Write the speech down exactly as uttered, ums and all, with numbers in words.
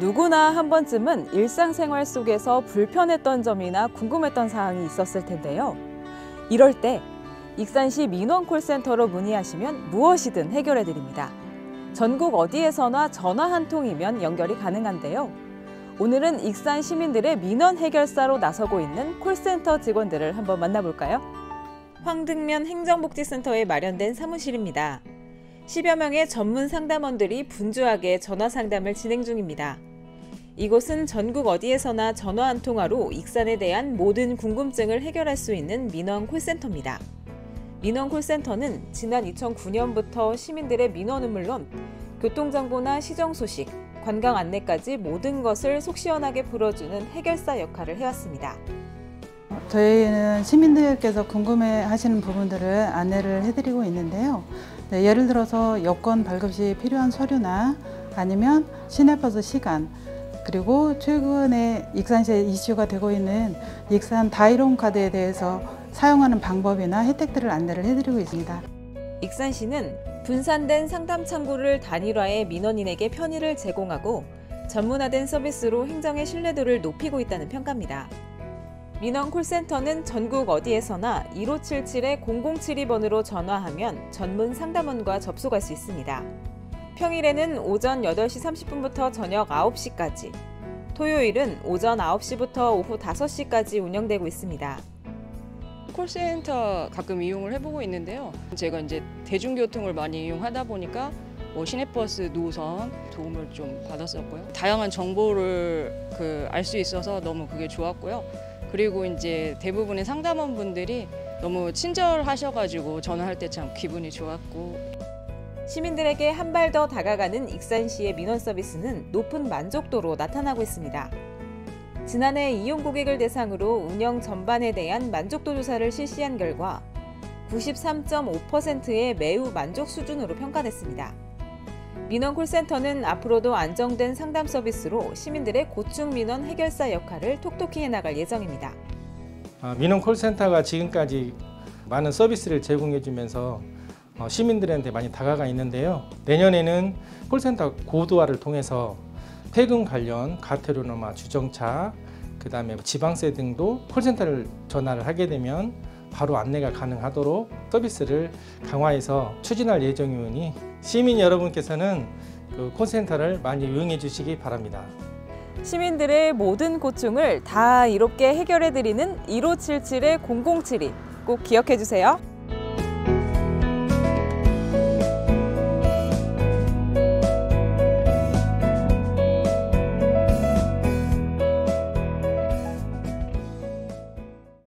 누구나 한 번쯤은 일상생활 속에서 불편했던 점이나 궁금했던 사항이 있었을 텐데요. 이럴 때 익산시 민원콜센터로 문의하시면 무엇이든 해결해 드립니다. 전국 어디에서나 전화 한 통이면 연결이 가능한데요. 오늘은 익산 시민들의 민원 해결사로 나서고 있는 콜센터 직원들을 한번 만나볼까요? 황등면 행정복지센터에 마련된 사무실입니다. 십여 명의 전문 상담원들이 분주하게 전화 상담을 진행 중입니다. 이곳은 전국 어디에서나 전화 한 통화로 익산에 대한 모든 궁금증을 해결할 수 있는 민원 콜센터입니다. 민원 콜센터는 지난 이천구 년부터 시민들의 민원은 물론 교통정보나 시정 소식, 관광 안내까지 모든 것을 속 시원하게 풀어주는 해결사 역할을 해왔습니다. 저희는 시민들께서 궁금해하시는 부분들을 안내를 해드리고 있는데요. 네, 예를 들어서 여권 발급 시 필요한 서류나 아니면 시내버스 시간, 그리고 최근에 익산시에 이슈가 되고 있는 익산 다이론 카드에 대해서 사용하는 방법이나 혜택들을 안내를 해드리고 있습니다. 익산시는 분산된 상담 창구를 단일화해 민원인에게 편의를 제공하고 전문화된 서비스로 행정의 신뢰도를 높이고 있다는 평가입니다. 민원 콜센터는 전국 어디에서나 일오칠칠 공공칠이 번으로 전화하면 전문 상담원과 접속할 수 있습니다. 평일에는 오전 여덟 시 삼십 분부터 저녁 아홉 시까지, 토요일은 오전 아홉 시부터 오후 다섯 시까지 운영되고 있습니다. 콜센터 가끔 이용을 해보고 있는데요. 제가 이제 대중교통을 많이 이용하다 보니까 뭐 시내버스 노선 도움을 좀 받았었고요. 다양한 정보를 그 알 수 있어서 너무 그게 좋았고요. 그리고 이제 대부분의 상담원분들이 너무 친절하셔가지고 전화할 때 참 기분이 좋았고. 시민들에게 한 발 더 다가가는 익산시의 민원 서비스는 높은 만족도로 나타나고 있습니다. 지난해 이용 고객을 대상으로 운영 전반에 대한 만족도 조사를 실시한 결과 구십삼 점 오 퍼센트의 매우 만족 수준으로 평가됐습니다. 민원 콜센터는 앞으로도 안정된 상담 서비스로 시민들의 고충 민원 해결사 역할을 톡톡히 해나갈 예정입니다. 민원 콜센터가 지금까지 많은 서비스를 제공해주면서 시민들한테 많이 다가가 있는데요. 내년에는 콜센터 고도화를 통해서 퇴근 관련 가테르노마 주정차, 그다음에 지방세 등도 콜센터를 전화를 하게 되면 바로 안내가 가능하도록 서비스를 강화해서 추진할 예정이오니 시민 여러분께서는 그 콜센터를 많이 이용해 주시기 바랍니다. 시민들의 모든 고충을 다 이롭게 해결해 드리는 일오칠칠 공공칠이 꼭 기억해 주세요.